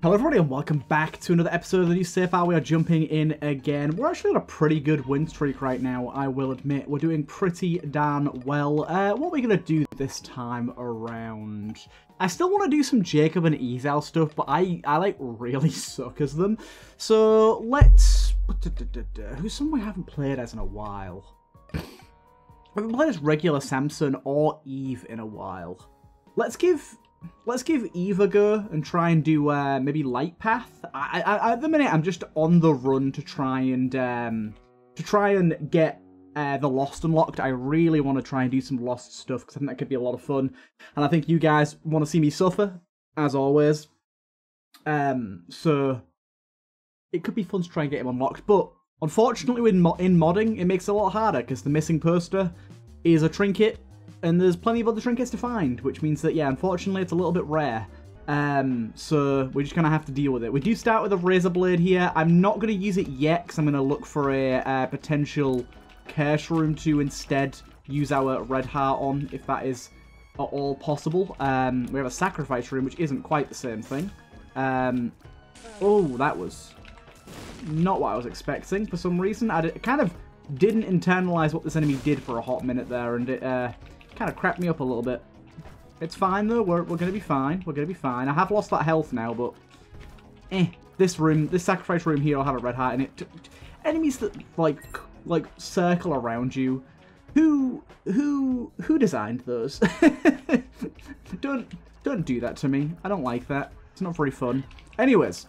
Hello everybody and welcome back to another episode of the new Safe Hour. We are jumping in again. We're actually on a pretty good win streak right now, I will admit. We're doing pretty darn well. What are we going to do this time around? I still want to do some Jacob and Ezell stuff, but I like really suck as them. So let's... Who's someone we haven't played as in a while? We haven't played as regular Samson or Eve in a while. Let's give Eve a go and try and do maybe Light Path. At the minute, I'm just on the run to try and get the Lost unlocked. I really want to try and do some Lost stuff because I think that could be a lot of fun, and I think you guys want to see me suffer as always. So it could be fun to try and get him unlocked, but unfortunately, in modding, it makes it a lot harder because the missing poster is a trinket. And there's plenty of other trinkets to find, which means that, yeah, unfortunately, it's a little bit rare. So we're just going to have to deal with it. We do start with a Razorblade here. I'm not going to use it yet because I'm going to look for a potential Curse room to instead use our Red Heart on, if that is at all possible. We have a Sacrifice room, which isn't quite the same thing. Oh, that was not what I was expecting for some reason. I kind of didn't internalize what this enemy did for a hot minute there, and it... kind of crapped me up a little bit. It's fine though, we're going to be fine, we're going to be fine. I have lost that health now, but this room, this Sacrifice room here will have a red heart in it. Enemies that like circle around you, who designed those? Don't do that to me, I don't like that, it's not very fun. Anyways,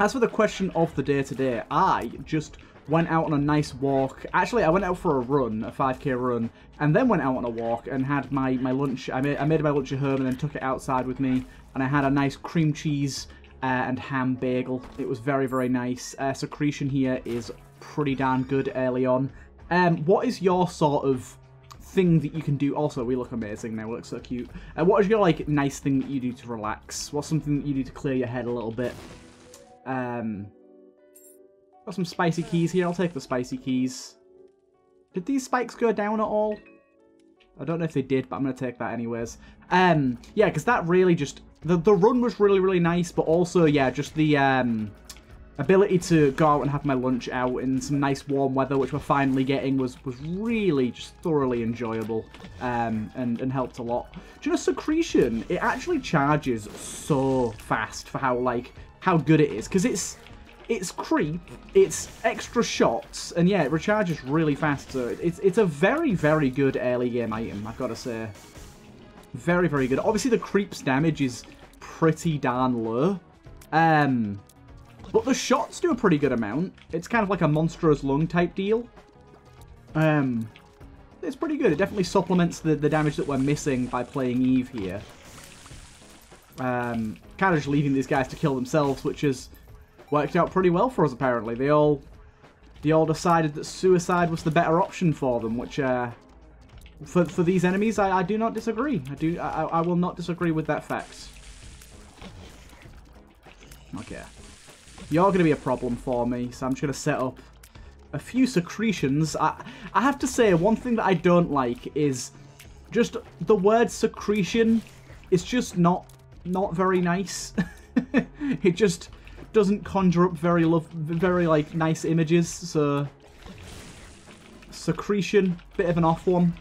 as for the question of the day today, I just went out on a nice walk. Actually, I went out for a run, a 5K run, and then went out on a walk and had my lunch. I made my lunch at home and then took it outside with me, and I had a nice cream cheese and ham bagel. It was very, very nice. Secretion here is pretty darn good early on. What is your sort of thing that you can do? Also, we look amazing now. We look so cute. What is your, like, nice thing that you do to relax? What's something that you do to clear your head a little bit? Got some spicy keys here. I'll take the spicy keys. Did these spikes go down at all? I don't know if they did, but I'm going to take that anyways. Yeah, because that really just... The run was really, really nice, but also, yeah, just the ability to go out and have my lunch out in some nice warm weather, which we're finally getting, was really just thoroughly enjoyable and helped a lot. Do you know, Secretion, it actually charges so fast for how good it is, because it's creep, it's extra shots, and yeah, it recharges really fast, so it's a very, very good early game item, I've got to say. Very, very good. Obviously, the creep's damage is pretty darn low, but the shots do a pretty good amount. It's kind of like a Monstro's Lung type deal. It's pretty good. It definitely supplements the damage that we're missing by playing Eve here. Kind of just leaving these guys to kill themselves, which is... worked out pretty well for us, apparently. They all decided that suicide was the better option for them, which, for these enemies, I do not disagree. I will not disagree with that fact. Okay. You're going to be a problem for me, so I'm just going to set up a few secretions. I have to say, one thing that I don't like is just the word secretion is just not very nice. It just... doesn't conjure up very like nice images, so Secretion, bit of an off one.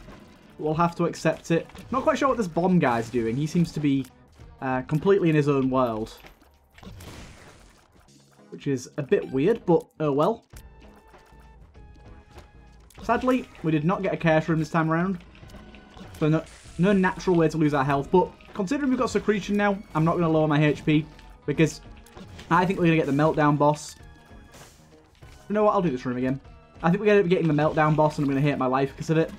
We'll have to accept it. Not quite sure what this bomb guy's doing. He seems to be completely in his own world, which is a bit weird, but oh well. Sadly, we did not get a curse room this time around, so no natural way to lose our health. But considering we've got Secretion now, I'm not going to lower my HP because I think we're going to get the Meltdown boss. You know what? I'll do this room again. I think we're going to be getting the Meltdown boss, and I'm going to hate my life because of it.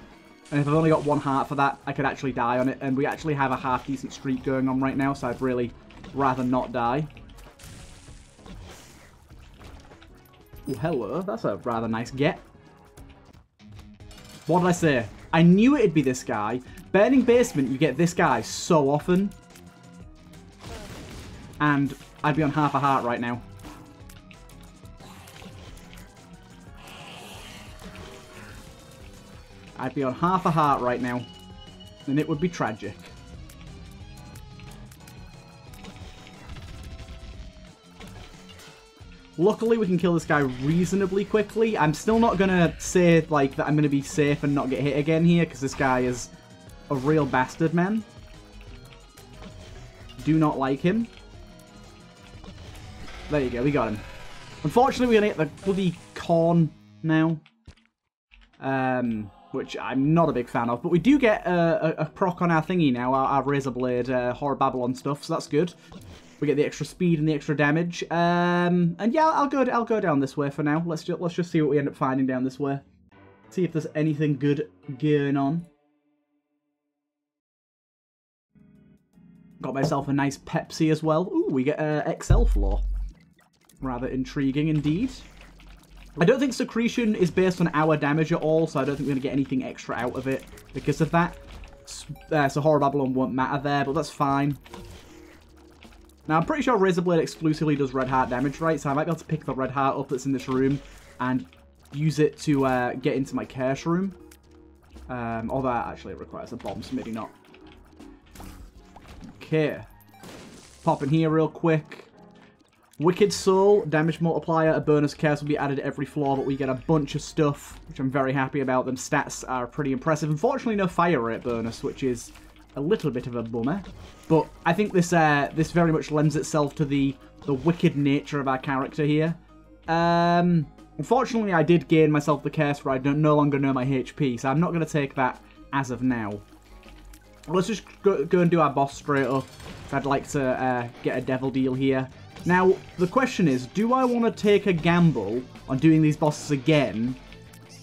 And if I've only got one heart for that, I could actually die on it. And we actually have a half-decent streak going on right now, so I'd really rather not die. Oh, hello. That's a rather nice get. What did I say? I knew it'd be this guy. Burning Basement, you get this guy so often. And... I'd be on half a heart right now. I'd be on half a heart right now. And it would be tragic. Luckily, we can kill this guy reasonably quickly. I'm still not going to say, like, that I'm going to be safe and not get hit again here, because this guy is a real bastard, man. Do not like him. There you go, we got him. Unfortunately, we're going to get the bloody corn now, which I'm not a big fan of. But we do get a proc on our thingy now, our Razorblade Horror Babylon stuff, so that's good. We get the extra speed and the extra damage, and yeah, I'll go down this way for now. Let's just see what we end up finding down this way. See if there's anything good going on. Got myself a nice Pepsi as well. Ooh, we get XL floor. Rather intriguing indeed. I don't think Secretion is based on our damage at all, so I don't think we're gonna get anything extra out of it because of that. So Horror Babylon won't matter there, but that's fine. Now, I'm pretty sure Razorblade exclusively does red heart damage, right? So I might be able to pick the red heart up that's in this room and use it to get into my curse room. Although that actually requires a bomb, so maybe not. Okay. Pop in here real quick. Wicked soul, damage multiplier, a bonus curse will be added every floor, but we get a bunch of stuff, which I'm very happy about. Them stats are pretty impressive. Unfortunately, no fire rate bonus, which is a little bit of a bummer, but I think this this very much lends itself to the wicked nature of our character here. Unfortunately, I did gain myself the curse where I no longer know my HP, so I'm not going to take that as of now. Let's just go and do our boss straight up. I'd like to get a devil deal here. Now, the question is, do I want to take a gamble on doing these bosses again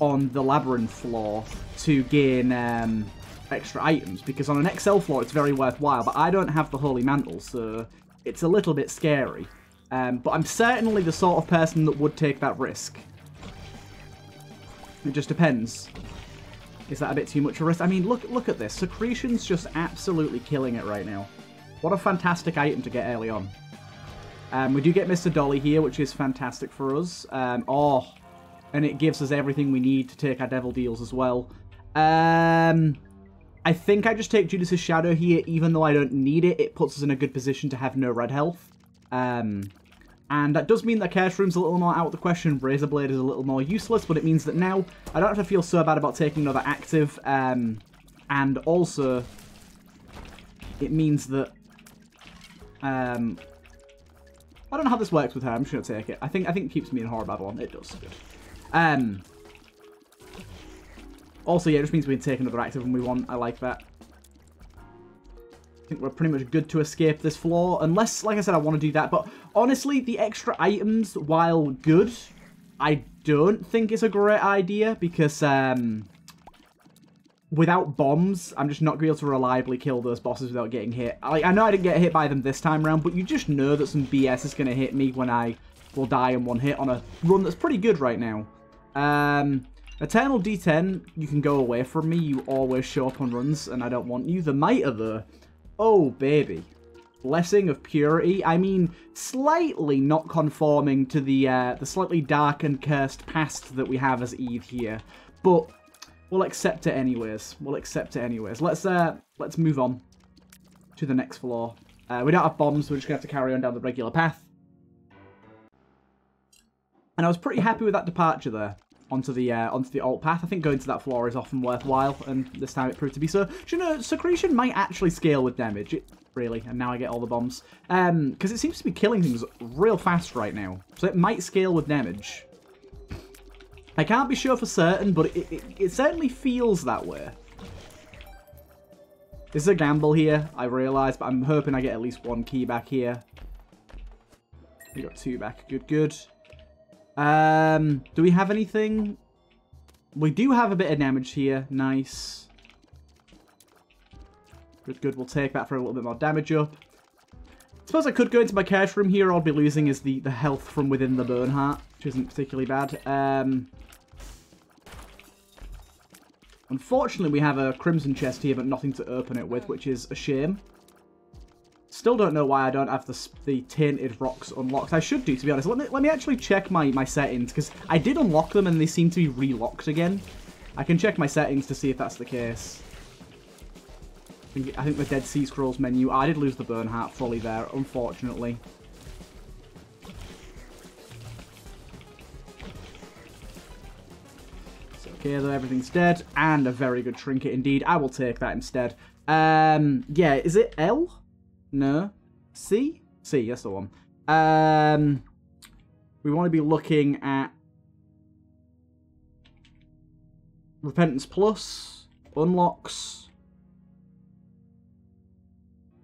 on the labyrinth floor to gain extra items, because on an XL floor it's very worthwhile, but I don't have the Holy Mantle, so it's a little bit scary. But I'm certainly the sort of person that would take that risk. It just depends. Is that a bit too much of a risk? I mean, look at this. Secretion's just absolutely killing it right now. What a fantastic item to get early on. We do get Mr. Dolly here, which is fantastic for us. And it gives us everything we need to take our devil deals as well. I think I just take Judas' Shadow here, even though I don't need it. It puts us in a good position to have no red health. And that does mean that Curse Room's a little more out of the question. Razorblade is a little more useless, but it means that now I don't have to feel so bad about taking another active. And also, it means that... I don't know how this works with her. I'm just going to take it. I think it keeps me in Horror Babylon. It does. Good. Also, yeah, it just means we can take another active when we want. I like that. I think we're pretty much good to escape this floor. Unless, like I said, I want to do that. But honestly, the extra items, while good, I don't think it's a great idea. Because without bombs, I'm just not going to be able to reliably kill those bosses without getting hit. I know I didn't get hit by them this time around, but you just know that some BS is going to hit me when I will die in one hit on a run that's pretty good right now. Eternal D10, you can go away from me. You always show up on runs, and I don't want you. The Miter, though. Oh, baby. Blessing of Purity. I mean, slightly not conforming to the slightly dark and cursed past that we have as Eve here. But we'll accept it anyways. We'll accept it anyways. Let's move on to the next floor. We don't have bombs, so we're just going to have to carry on down the regular path. And I was pretty happy with that departure there. Onto the alt path. I think going to that floor is often worthwhile, and this time it proved to be so. Do you know, Secretion might actually scale with damage, really, and now I get all the bombs. Because it seems to be killing things real fast right now, so it might scale with damage. I can't be sure for certain, but it certainly feels that way. This is a gamble here, I realise, but I'm hoping I get at least one key back here. We got two back, good, good. Do we have anything? We do have a bit of damage here. Nice. Good, good. We'll take that for a little bit more damage up. I suppose I could go into my curse room here. All I'll be losing is the health from within the burn heart, which isn't particularly bad. Unfortunately, we have a crimson chest here, but nothing to open it with, which is a shame. Still don't know why I don't have the Tainted Rocks unlocked. I should do, to be honest. Let me actually check my settings, because I did unlock them and they seem to be re-locked again. I can check my settings to see if that's the case. I think the Dead Sea Scrolls menu. I did lose the burn heart fully there, unfortunately. Okay, though everything's dead. And a very good trinket indeed. I will take that instead. Yeah, is it L? No. C? C, that's the one. We want to be looking at Repentance Plus, Unlocks,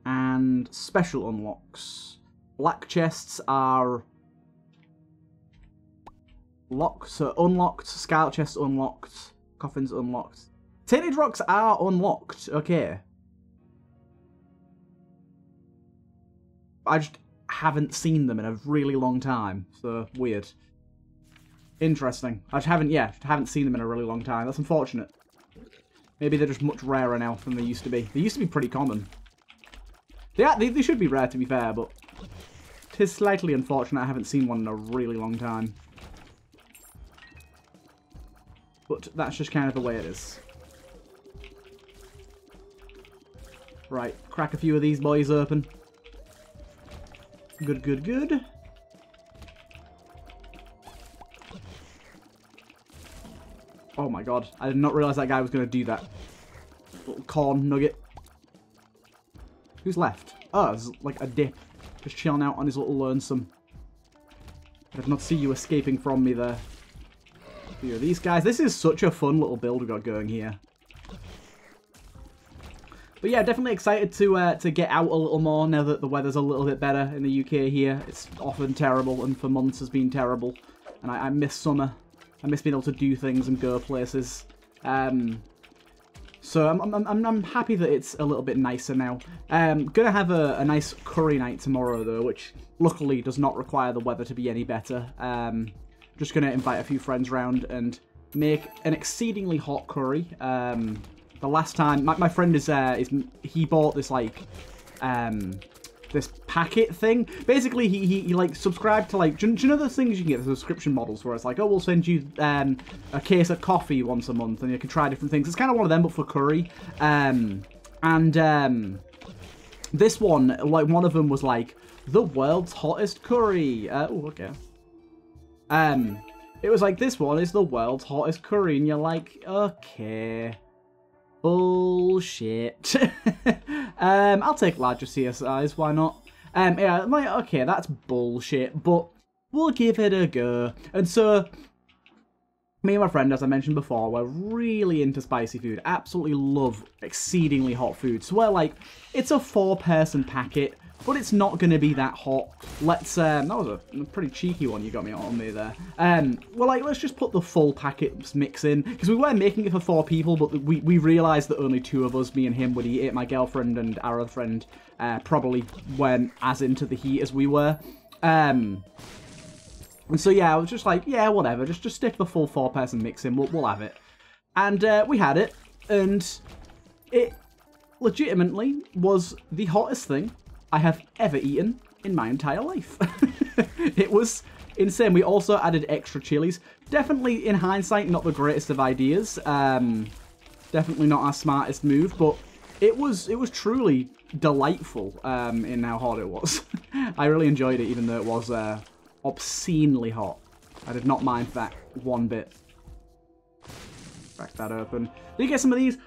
and Special Unlocks. Black chests are locked, so unlocked. Scarlet chests unlocked. Coffins unlocked. Tainted rocks are unlocked. Okay. I just haven't seen them in a really long time, so weird. Interesting. I just haven't, yeah, haven't seen them in a really long time. That's unfortunate. Maybe they're just much rarer now than they used to be. They used to be pretty common. Yeah, they should be rare to be fair, but it is slightly unfortunate I haven't seen one in a really long time. But that's just kind of the way it is. Right, crack a few of these boys open. Good, good, good. Oh my god, I did not realise that guy was going to do that. Little corn nugget. Who's left? Oh, there's like a dip. Just chilling out on his little lonesome. I did not see you escaping from me there. A few of these guys. This is such a fun little build we've got going here. But yeah, definitely excited to get out a little more now that the weather's a little bit better in the UK here. It's often terrible and for months has been terrible. And I miss summer. I miss being able to do things and go places. So I'm happy that it's a little bit nicer now. Gonna have a nice curry night tomorrow though, which luckily does not require the weather to be any better. Just gonna invite a few friends round and make an exceedingly hot curry. The last time, my friend he bought this, like, this packet thing. Basically, he like, subscribed to, like, do you know those things you can get, the subscription models, where it's like, oh, we'll send you, a case of coffee once a month, and you can try different things. It's kind of one of them, but for curry. This one, like, one of them was, like, the world's hottest curry. Oh, okay. It was like, this one is the world's hottest curry, and you're like, okay. Bullshit. I'll take larger CSIs, why not? Yeah, I'm like, okay, that's bullshit, but we'll give it a go. And so, me and my friend, as I mentioned before, we're really into spicy food. Absolutely love exceedingly hot food. So we're like, it's a four-person packet, but it's not going to be that hot. Let's, that was a pretty cheeky one you got me on me there. Well, like, let's just put the full packet mix in, because we were making it for four people, but we realised that only two of us, me and him, would eat it. My girlfriend and our other friend probably weren't as into the heat as we were. And so, yeah, I was just like, yeah, whatever, just stick the full four-person mix in, we'll have it. And we had it, and it legitimately was the hottest thing I have ever eaten in my entire life. It was insane. We also added extra chilies. Definitely, in hindsight, not the greatest of ideas. Definitely not our smartest move, but it was truly delightful in how hot it was. I really enjoyed it, even though it was obscenely hot. I did not mind that one bit. Crack that open. Did you get some of these?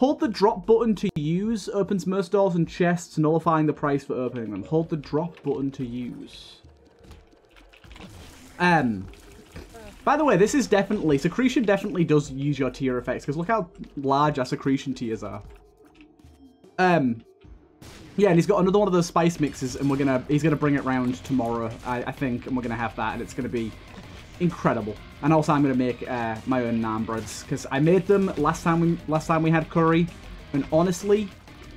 Hold the drop button to use. Opens most doors and chests, nullifying the price for opening them. Hold the drop button to use. By the way, this is definitely... Secretion definitely does use your tier effects, because look how large our Secretion tiers are. Yeah, and he's got another one of those spice mixes, and he's gonna bring it round tomorrow, I think, and we're gonna have that, and it's gonna be incredible. And also I'm going to make my own naan breads, because I made them last time we had curry, and honestly,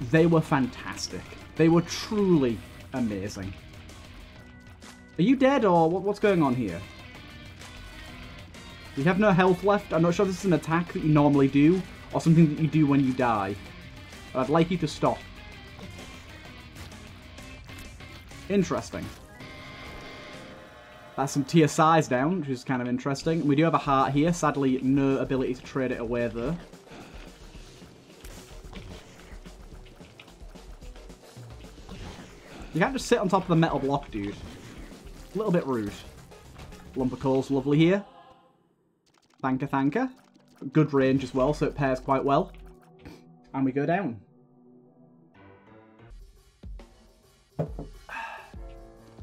they were fantastic. They were truly amazing. Are you dead, or what's going on here? You have no health left. I'm not sure if this is an attack that you normally do, or something that you do when you die. But I'd like you to stop. Interesting. That's some tier size down, which is kind of interesting. We do have a heart here. Sadly, no ability to trade it away, though. You can't just sit on top of the metal block, dude. A little bit rude. Lump of coal's lovely here. Thanker, thanker. good range as well, so it pairs quite well. And we go down.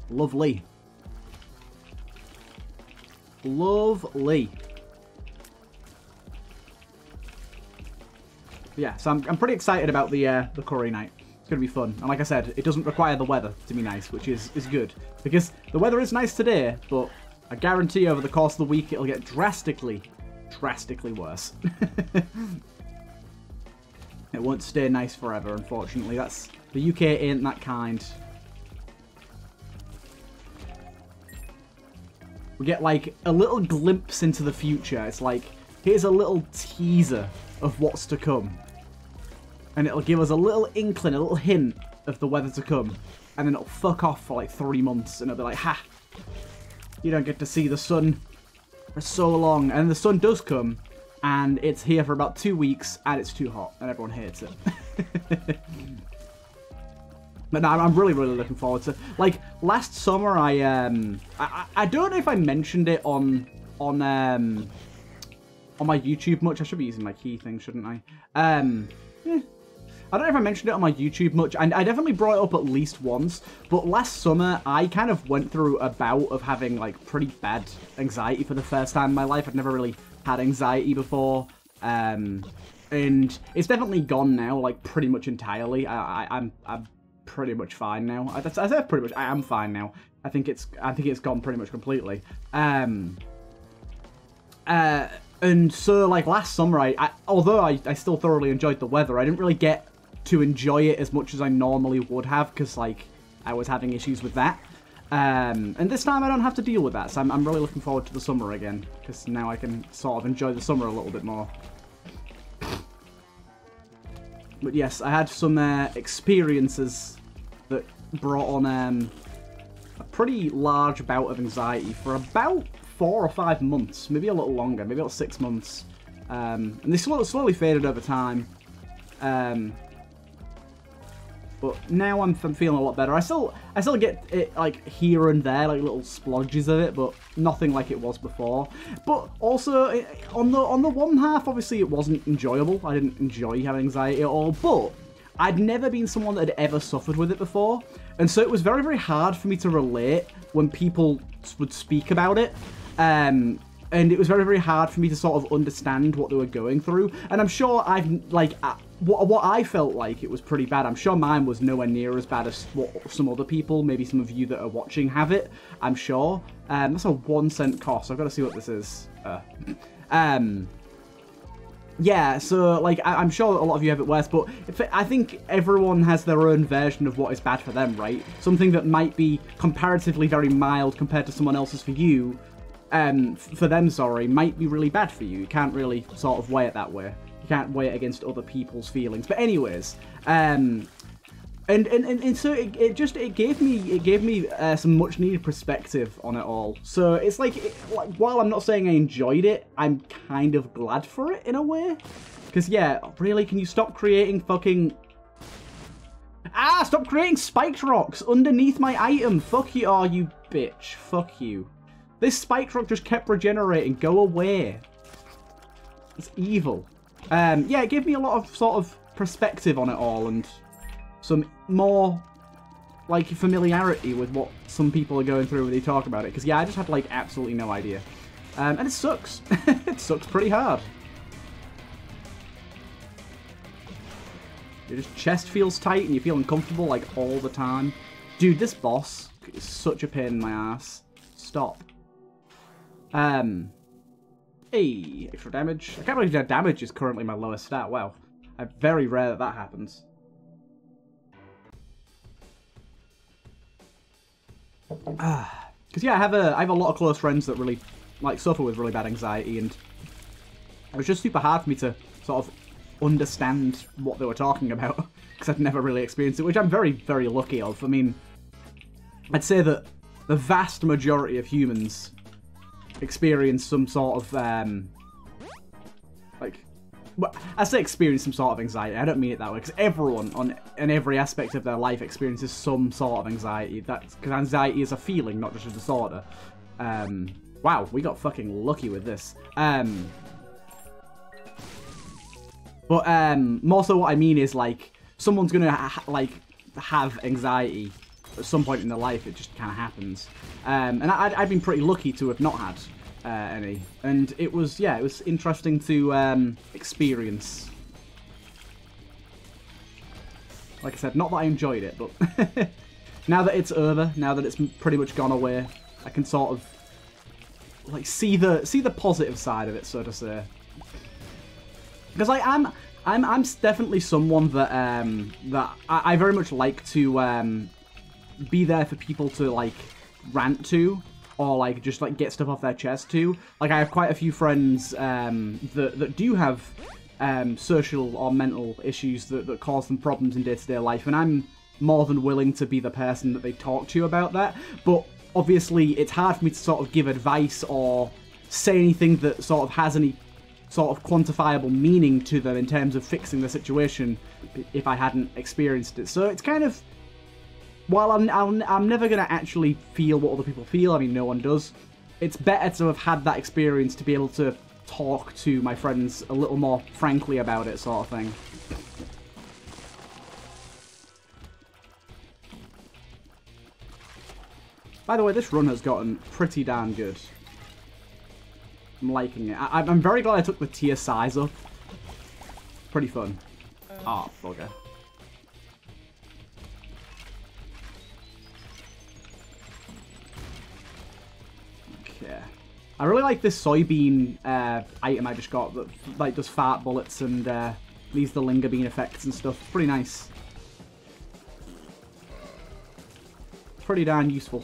Lovely. Lovely. Yeah, so I'm pretty excited about the curry night. It's going to be fun. And like I said, it doesn't require the weather to be nice, which is good. Because the weather is nice today, but I guarantee over the course of the week it'll get drastically worse. It won't stay nice forever, unfortunately. That's... the UK ain't that kind. We get, like, a little glimpse into the future. It's like, here's a little teaser of what's to come. And it'll give us a little inkling, a little hint of the weather to come. And then it'll fuck off for, like, 3 months. And it'll be like, ha! You don't get to see the sun for so long. And the sun does come. And it's here for about 2 weeks. And it's too hot. And everyone hates it. But no, I'm really looking forward to... like, last summer, I don't know if I mentioned it on my YouTube much. I should be using my key thing, shouldn't I? I don't know if I mentioned it on my YouTube much. And I definitely brought it up at least once. But last summer, I kind of went through a bout of having, like, pretty bad anxiety for the first time in my life. I'd never really had anxiety before. And it's definitely gone now, like, pretty much entirely. I'm pretty much fine now. I said pretty much. I am fine now. I think it's gone pretty much completely. And so, like, last summer, although I still thoroughly enjoyed the weather, I didn't really get to enjoy it as much as I normally would have, because, like, I was having issues with that. And this time I don't have to deal with that, so I'm really looking forward to the summer again, because now I can sort of enjoy the summer a little bit more. But yes, I had some experiences that brought on a pretty large bout of anxiety for about 4 or 5 months, maybe a little longer, maybe about 6 months. And they slowly faded over time. But now I'm feeling a lot better. I still get it, like, here and there, like little splodges of it, but nothing like it was before. But also, on the one half, obviously it wasn't enjoyable. I didn't enjoy having anxiety at all, but I'd never been someone that had ever suffered with it before. And so it was very hard for me to relate when people would speak about it. And it was very hard for me to sort of understand what they were going through. And I'm sure what I felt like it was pretty bad. I'm sure mine was nowhere near as bad as what some other people, maybe some of you that are watching, have it, I'm sure. That's a 1 cent cost. I've got to see what this is. Yeah, so, like, I'm sure a lot of you have it worse, but I think everyone has their own version of what is bad for them, right? Something that might be comparatively very mild compared to someone else's for you, for them, sorry, might be really bad for you. You can't really sort of weigh it that way. You can't weigh it against other people's feelings. But anyways, and so it gave me some much needed perspective on it all. So it's like, while I'm not saying I enjoyed it, I'm kind of glad for it in a way. Because yeah, really, can you stop creating fucking... ah, stop creating spiked rocks underneath my item. Fuck you, oh, you bitch. Fuck you. This spike rock just kept regenerating. Go away. It's evil. Yeah, it gave me a lot of sort of perspective on it all and some more, like, familiarity with what some people are going through when they talk about it. Because, yeah, I just had, like, absolutely no idea. And it sucks. It sucks pretty hard. Your chest feels tight and you feel uncomfortable, like, all the time. Dude, this boss is such a pain in my ass. Stop. Hey, extra damage. I can't believe that damage is currently my lowest stat. Wow. It's very rare that that happens. Because, yeah, I have a lot of close friends that really, like, suffer with really bad anxiety, and it was just super hard for me to sort of understand what they were talking about, because I'd never really experienced it, which I'm very lucky of. I mean, I'd say that the vast majority of humans experience some sort of, I say experience some sort of anxiety. I don't mean it that way, because everyone in every aspect of their life experiences some sort of anxiety. That's because anxiety is a feeling, not just a disorder. Wow, we got fucking lucky with this. But more so what I mean is, like, someone's going to, have anxiety at some point in their life. It just kind of happens. And I'd been pretty lucky to have not had any. And it was, yeah, it was interesting to experience. Like I said, not that I enjoyed it, but now that it's over, now that it's pretty much gone away, I can sort of, like, see the positive side of it, so to say. Because I'm definitely someone that I very much like to be there for people to, like, rant to, or, like, just, like, get stuff off their chest to. Like, I have quite a few friends that do have social or mental issues that cause them problems in day-to-day life, and I'm more than willing to be the person that they talk to about that. But obviously it's hard for me to sort of give advice or say anything that sort of has any sort of quantifiable meaning to them in terms of fixing the situation if I hadn't experienced it. So it's kind of, while I'm never going to actually feel what other people feel, I mean, no one does, it's better to have had that experience to be able to talk to my friends a little more frankly about it, sort of thing. By the way, this run has gotten pretty darn good. I'm liking it. I'm very glad I took the tier size up. Pretty fun. Ah, oh, bugger. Okay. I really like this soybean item I just got that, like, does fart bullets and leaves the Linger Bean effects and stuff. Pretty nice. Pretty darn useful.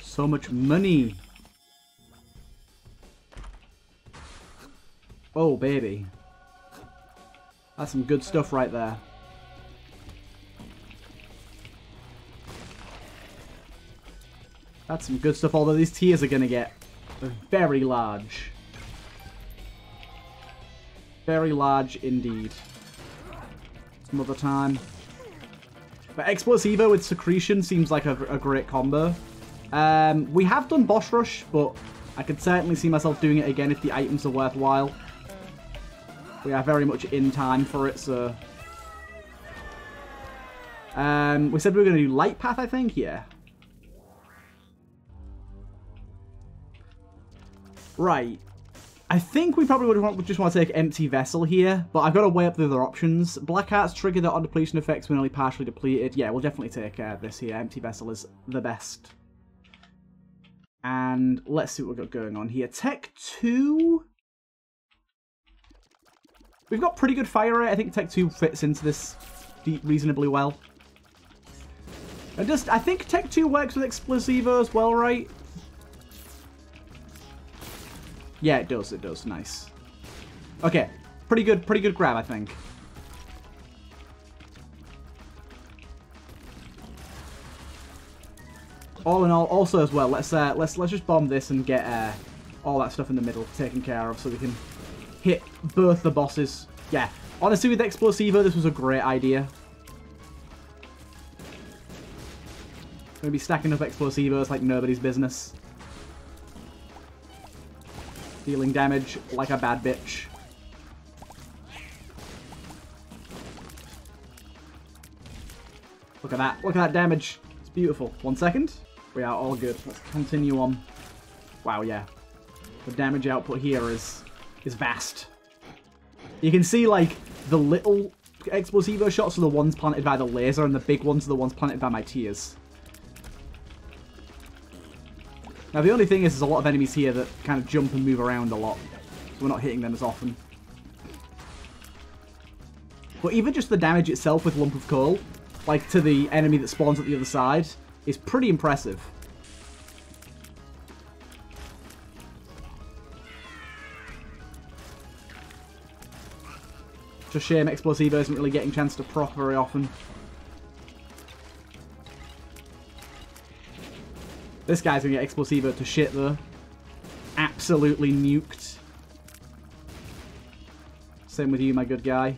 So much money. Oh, baby. That's some good stuff right there. That's some good stuff, although these tiers are going to get very large. Very large indeed. Some other time. But Explosivo with Secretion seems like a great combo. We have done Boss Rush, but I could certainly see myself doing it again if the items are worthwhile. We are very much in time for it, so... we said we were going to do Light Path, I think? Yeah. Right. I think we probably would just want to take Empty Vessel here, but I've got to weigh up the other options. Black Hearts trigger that on depletion effects when only partially depleted. Yeah, we'll definitely take this here. Empty Vessel is the best. And let's see what we've got going on here. Tech 2. We've got pretty good fire rate. I think Tech 2 fits into this reasonably well. And just, I think Tech 2 works with Explosivo as well, right? Yeah, it does. It does. Nice. Okay. Pretty good grab, I think. All in all, also as well, let's just bomb this and get all that stuff in the middle taken care of so we can hit both the bosses. Yeah, honestly, with Explosivo, this was a great idea. Gonna be stacking up Explosivos like nobody's business. Dealing damage like a bad bitch. Look at that. Look at that damage. It's beautiful. 1 second. We are all good. Let's continue on. Wow, yeah. The damage output here is vast. You can see, like, the little Explosivo shots are the ones planted by the laser, and the big ones are the ones planted by my tears. Now, the only thing is there's a lot of enemies here that kind of jump and move around a lot, so we're not hitting them as often. But even just the damage itself with Lump of Coal, like, to the enemy that spawns at the other side, it's pretty impressive. It's a shame Explosivo isn't really getting a chance to proc very often. This guy's gonna get Explosivo to shit, though. Absolutely nuked. Same with you, my good guy.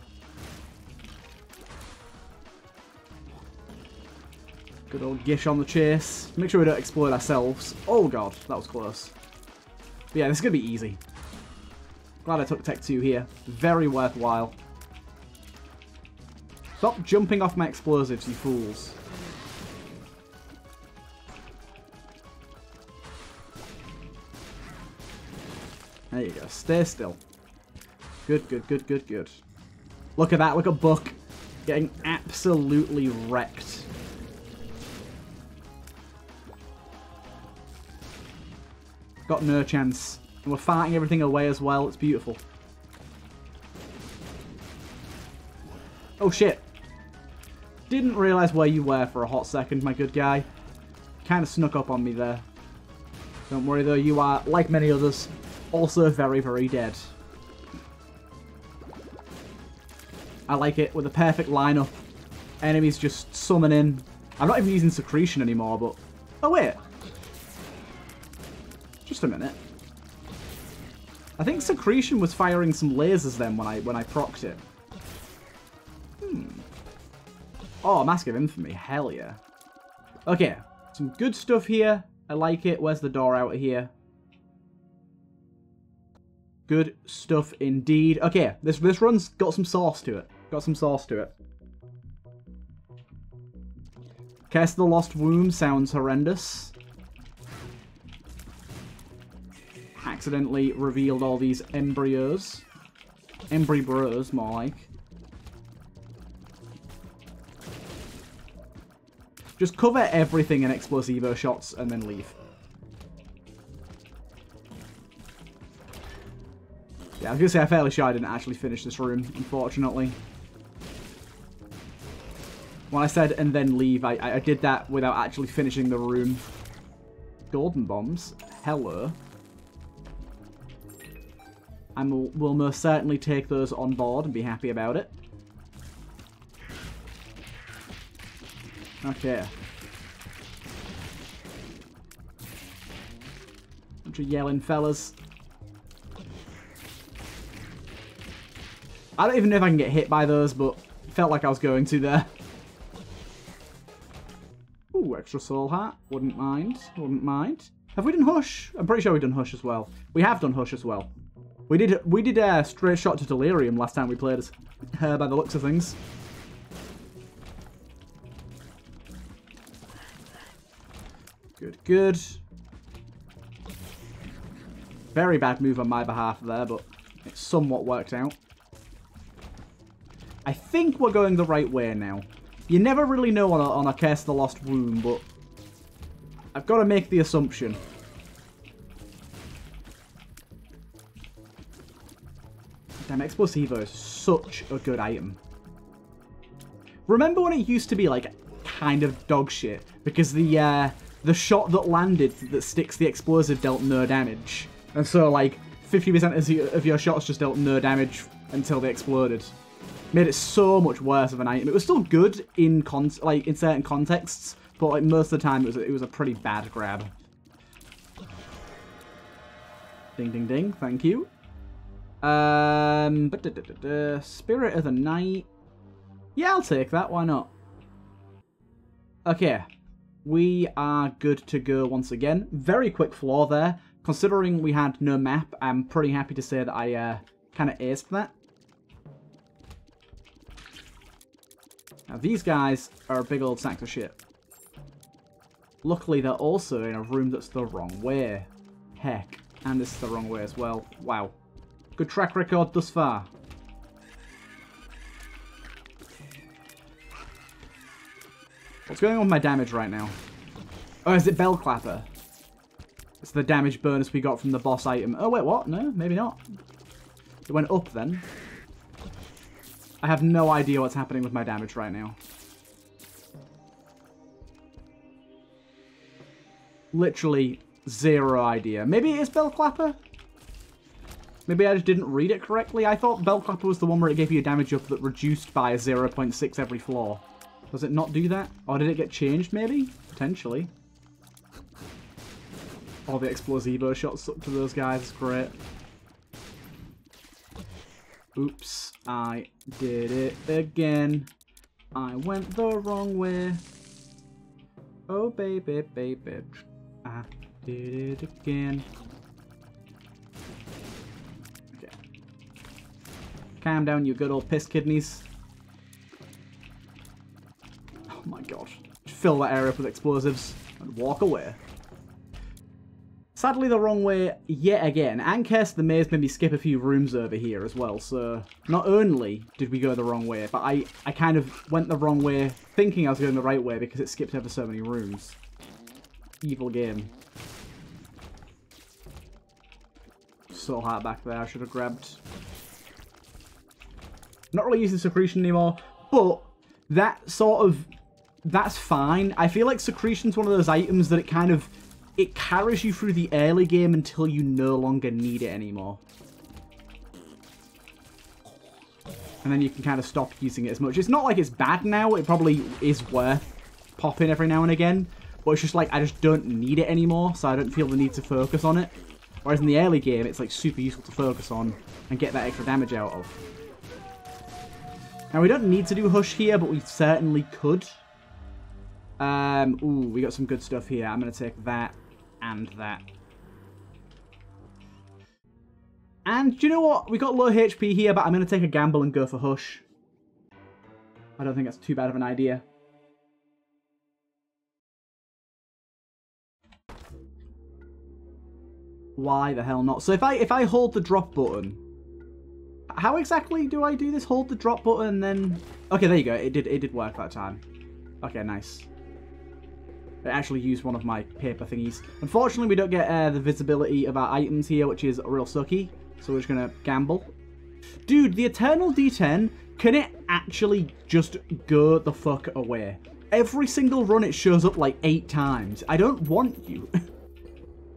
Good old Gish on the chase. Make sure we don't explode ourselves. Oh god, that was close. But yeah, this is going to be easy. Glad I took Tech 2 here. Very worthwhile. Stop jumping off my explosives, you fools. There you go. Stay still. Good, good, good, good, good. Look at that. Look at Buck getting absolutely wrecked. Got no chance. And we're farting everything away as well. It's beautiful. Oh, shit. Didn't realise where you were for a hot second, my good guy. Kind of snuck up on me there. Don't worry, though. You are, like many others, also very, very dead. I like it. With a perfect lineup. Enemies just summoning. I'm not even using Secretion anymore, but... Oh, wait. Just a minute. I think Secretion was firing some lasers then when I procced it. Oh, Mask of Infamy. Hell yeah. Okay. Some good stuff here. I like it. Where's the door out here? Good stuff indeed. Okay. This run's got some sauce to it. Curse of the Lost Womb sounds horrendous. Accidentally revealed all these embryos. Embrybros, more like. Just cover everything in Explosivo shots and then leave. Yeah, I was going to say, I'm fairly sure I didn't actually finish this room, unfortunately. When I said, and then leave, I did that without actually finishing the room. Golden bombs? Hello. I will most certainly take those on board and be happy about it. Okay. Bunch of yelling fellas. I don't even know if I can get hit by those, but felt like I was going to there. Ooh, extra soul heart. Wouldn't mind. Wouldn't mind. Have we done Hush? I'm pretty sure we've done Hush as well. We have done Hush as well. We did a straight shot to Delirium last time we played as her by the looks of things. Good, good. Very bad move on my behalf there, but it somewhat worked out. I think we're going the right way now. You never really know on a Curse of the Lost Womb, but I've got to make the assumption. Damn, Explosivo is such a good item. Remember when it used to be, like, kind of dog shit? Because the shot that landed that sticks the explosive dealt no damage. And so, like, 50% of your shots just dealt no damage until they exploded. Made it so much worse of an item. It was still good in in certain contexts, but like most of the time it was a pretty bad grab. Ding, ding, ding. Thank you. Spirit of the Night. Yeah, I'll take that. Why not? Okay. We are good to go once again. Very quick floor there. Considering we had no map, I'm pretty happy to say that I kind of aced that. Now, these guys are big old sacks of shit. Luckily, they're also in a room that's the wrong way. Heck. And this is the wrong way as well. Wow. Good track record thus far. What's going on with my damage right now? Oh, is it Bell Clapper? It's the damage bonus we got from the boss item. Oh, wait, what? No, maybe not. It went up then. I have no idea what's happening with my damage right now. Literally zero idea. Maybe it is Bell Clapper? Maybe I just didn't read it correctly. I thought Bell Clapper was the one where it gave you a damage up that reduced by 0.6 every floor. Does it not do that? Or did it get changed, maybe? Potentially. Oh, the Explosivo shots up to those guys is great. Oops, I did it again. I went the wrong way. Oh, baby, baby. I did it again. Calm down, you good old piss kidneys. Oh my gosh. Fill that area up with explosives and walk away. Sadly the wrong way yet again, and Curse the Maze made me skip a few rooms over here as well, so not only did we go the wrong way, but I kind of went the wrong way thinking I was going the right way because it skipped ever so many rooms. Evil game. So hard back there, I should have grabbed. Not really using Secretion anymore, but that sort of... that's fine. I feel like Secretion's one of those items that it kind of... it carries you through the early game until you no longer need it anymore. And then you can kind of stop using it as much. It's not like it's bad now. It probably is worth popping every now and again. But it's just like, I just don't need it anymore, so I don't feel the need to focus on it. Whereas in the early game, it's like super useful to focus on and get that extra damage out of. Now, we don't need to do Hush here, but we certainly could. Ooh, we got some good stuff here. I'm going to take that. And that. And do you know what? We got low HP here, but I'm going to take a gamble and go for Hush. I don't think that's too bad of an idea. Why the hell not? So if I hold the drop button... how exactly do I do this? Hold the drop button and then... okay, there you go. It did work that time. Okay, nice. I actually used one of my paper thingies. Unfortunately, we don't get the visibility of our items here, which is real sucky. So we're just going to gamble. Dude, the Eternal D10, can it actually just go the fuck away? Every single run it shows up like 8 times. I don't want you.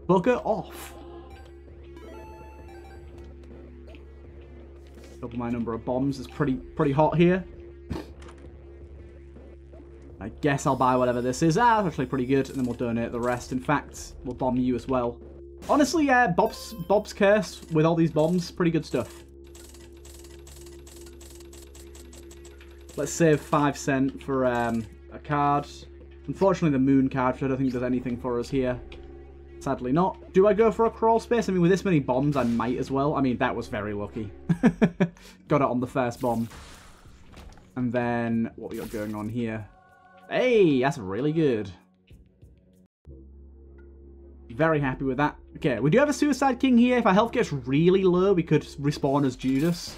Bugger off. Double my number of bombs is pretty hot here. I guess I'll buy whatever this is. Ah, that's actually pretty good. And then we'll donate the rest. In fact, we'll bomb you as well. Honestly, yeah, Bob's Curse with all these bombs. Pretty good stuff. Let's save 5 cents for a card. Unfortunately, the moon card, which I don't think does anything for us here. Sadly not. Do I go for a crawl space? I mean, with this many bombs, I might as well. I mean, that was very lucky. Got it on the first bomb. And then, what we got going on here? Hey, that's really good. Very happy with that. Okay, we do have a Suicide King here. If our health gets really low, we could respawn as Judas.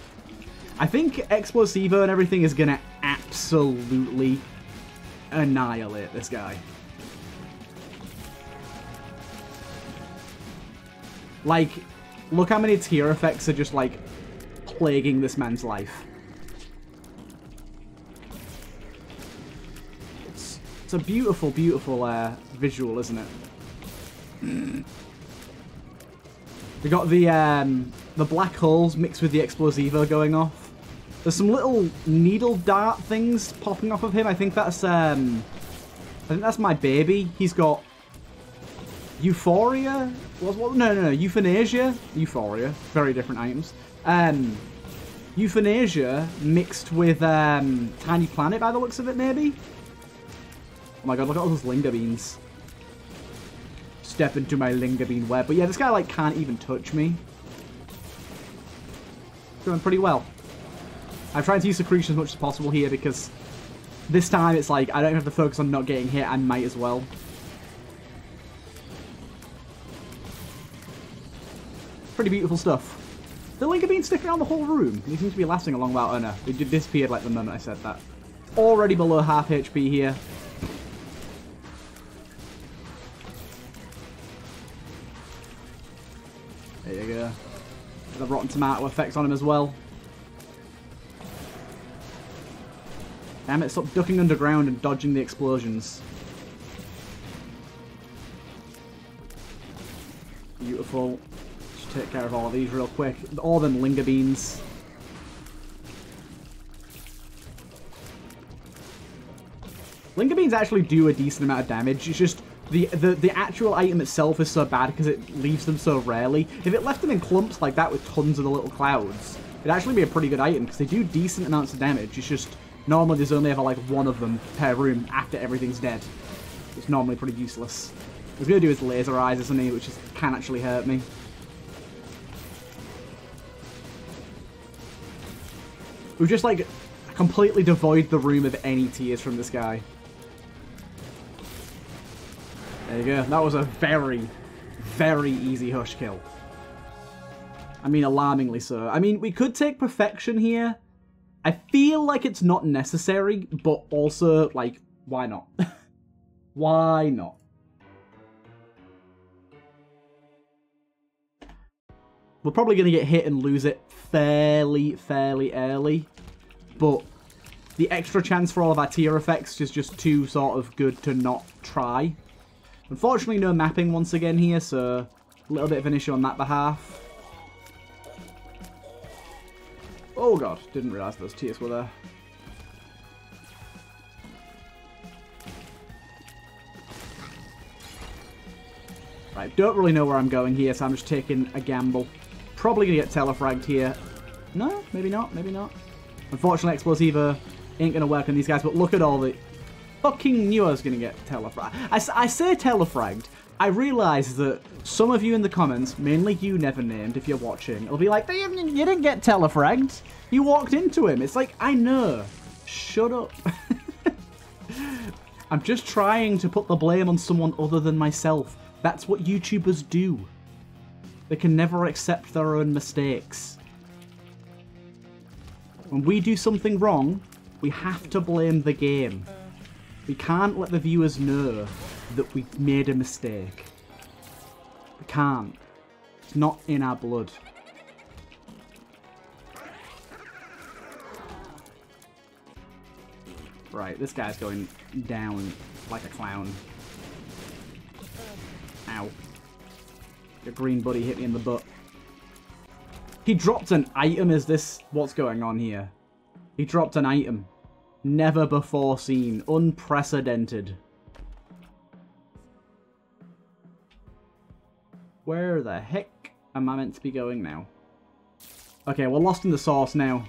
I think Explosivo and everything is going to absolutely annihilate this guy. Like, look how many tier effects are just, like, plaguing this man's life. It's a beautiful, beautiful visual, isn't it? We got the black holes mixed with the Explosivo going off. There's some little needle dart things popping off of him. I think that's my baby. He's got... Euphoria? What? No. Euthanasia? Euphoria. Very different items. Euthanasia mixed with Tiny Planet by the looks of it, maybe? Oh my god, look at all those Linger Beans. Step into my Linger Bean web. But yeah, this guy, like, can't even touch me. Doing pretty well. I'm trying to use Secretion as much as possible here because this time it's like, I don't even have to focus on not getting hit. I might as well. Pretty beautiful stuff. The Linger Bean sticking around the whole room. He seems to be lasting a long while. Oh no, it disappeared like the moment I said that. Already below half HP here. There you go. The rotten tomato effects on him as well. Damn it, stop ducking underground and dodging the explosions. Beautiful. Take care of all of these real quick. All them Linger Beans. Linger Beans actually do a decent amount of damage. It's just the actual item itself is so bad because it leaves them so rarely. If it left them in clumps like that with tons of the little clouds, it'd actually be a pretty good item because they do decent amounts of damage. It's just normally there's only ever like one of them per room after everything's dead. It's normally pretty useless. What he's going to do is laser eyes, isn't he? Which can actually hurt me. We've just, like, completely devoid the room of any tears from this guy. There you go. That was a very, very easy Hush kill. I mean, alarmingly so. I mean, we could take Perfection here. I feel like it's not necessary, but also, like, why not? Why not? We're probably going to get hit and lose it fairly early, but the extra chance for all of our tier effects is just too sort of good to not try. Unfortunately, no mapping once again here, so a little bit of an issue on that behalf. Oh god, didn't realise those tiers were there. Right, don't really know where I'm going here, so I'm just taking a gamble. Probably going to get telefragged here. No, maybe not, maybe not. Unfortunately, Explosivo ain't going to work on these guys, but look at all the... Fucking knew I was going to get telefragged. I say telefragged. I realise that some of you in the comments, mainly you never named if you're watching, will be like, you didn't get telefragged. You walked into him. It's like, I know. Shut up. I'm just trying to put the blame on someone other than myself. That's what YouTubers do. They can never accept their own mistakes. When we do something wrong, we have to blame the game. We can't let the viewers know that we made a mistake. We can't. It's not in our blood. Right, this guy's going down like a clown. Ow. Your green buddy hit me in the butt. He dropped an item. Is this what's going on here? He dropped an item. Never before seen. Unprecedented. Where the heck am I meant to be going now? Okay, we're lost in the sauce now.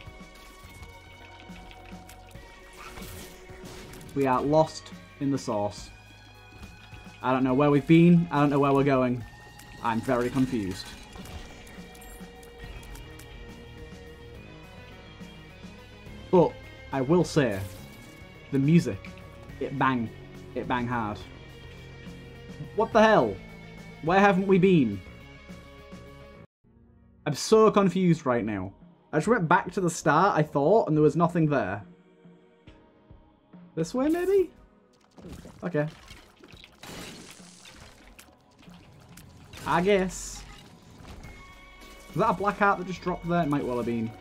We are lost in the sauce. I don't know where we've been. I don't know where we're going. I'm very confused. But I will say, the music, it bang hard. What the hell? Where haven't we been? I'm so confused right now. I just went back to the start, I thought, and there was nothing there. This way, maybe? Okay. I guess. Is that a black heart that just dropped there? It might well have been.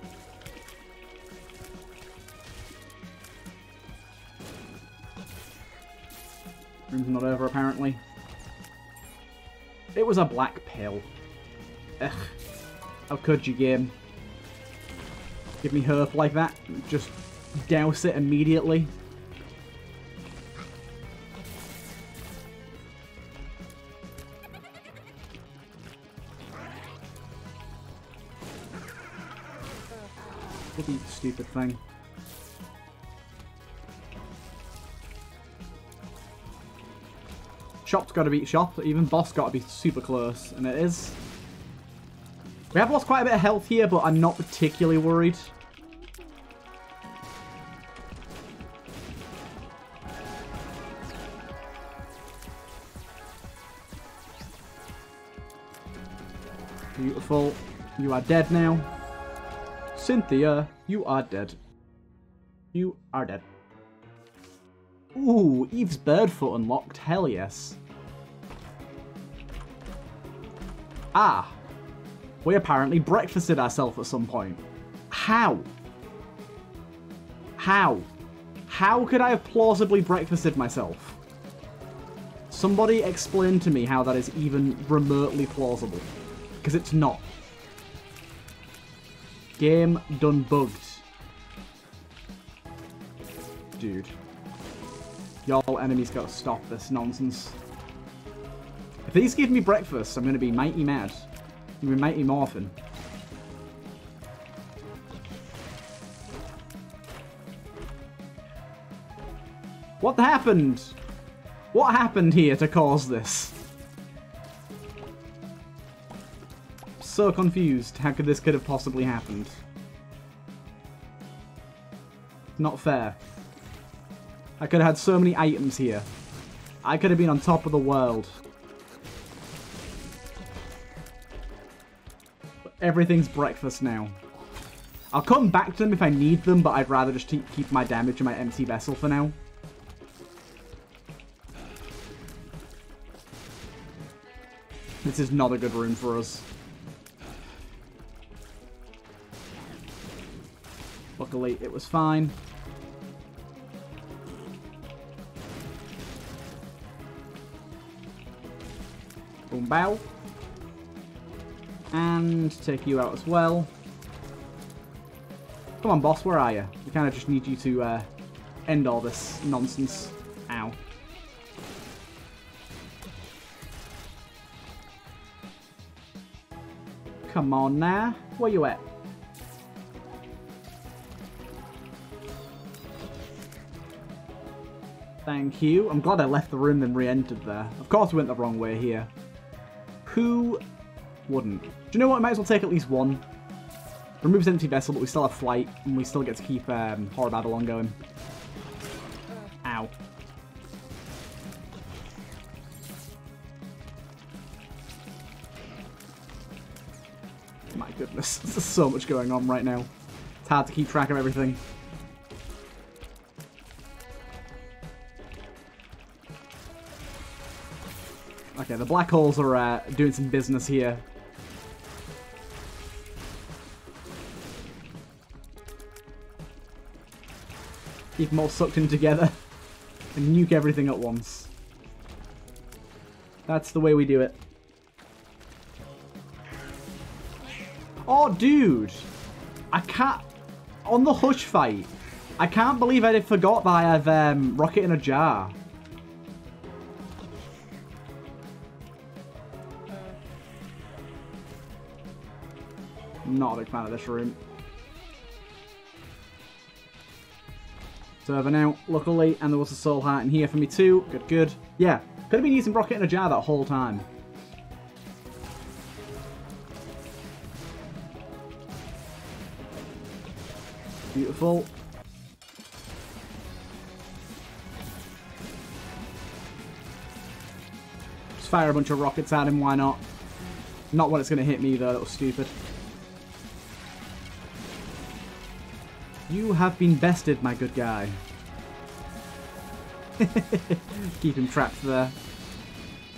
Room's not over, apparently. It was a black pill. Ugh. How could you, game? Give me hope like that. Just douse it immediately. Stupid thing. Shop's got to beat shop. Even boss got to be super close, and it is. We have lost quite a bit of health here, but I'm not particularly worried. Beautiful. You are dead now. Cynthia, you are dead. You are dead. Ooh, Eve's bird foot unlocked. Hell yes. Ah. We apparently breakfasted ourselves at some point. How? How? How could I have plausibly breakfasted myself? Somebody explain to me how that is even remotely plausible. Because it's not. Game done bugged. Dude. Y'all enemies gotta stop this nonsense. If these give me breakfast, I'm gonna be mighty mad. I'm gonna be mighty morphin. What happened? What happened here to cause this? So confused. How could this have possibly happened? not fair. I could have had so many items here. I could have been on top of the world. Everything's breakfast now. I'll come back to them if I need them, but I'd rather just keep my damage and my empty vessel for now. This is not a good room for us. Luckily, it was fine. Boom, bow. And take you out as well. Come on, boss, where are you? We kind of just need you to end all this nonsense. Ow. Come on now. Where you at? Thank you. I'm glad I left the room and re-entered there. Of course we went the wrong way here. Who wouldn't? Do you know what? I might as well take at least one. Removes empty vessel, but we still have flight, and we still get to keep Horror Babylon going. Ow. My goodness, there's so much going on right now. It's hard to keep track of everything. Okay, the black holes are doing some business here. Keep them all sucked in together and nuke everything at once. That's the way we do it. Oh, dude! I can't... On the Hush fight, I can't believe I forgot that I have Rocket in a jar. I'm not a big fan of this room. Server now, luckily, and there was a soul heart in here for me too. Good, good. Yeah, could have been using Rocket in a jar that whole time. Beautiful. Just fire a bunch of rockets at him, why not? Not when it's going to hit me though, that was stupid. You have been bested, my good guy. Keep him trapped there.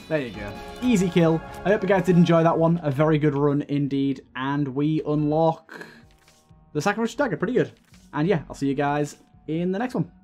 There you go. Easy kill. I hope you guys did enjoy that one. A very good run indeed. And we unlock the Sacrificial Dagger. Pretty good. And yeah, I'll see you guys in the next one.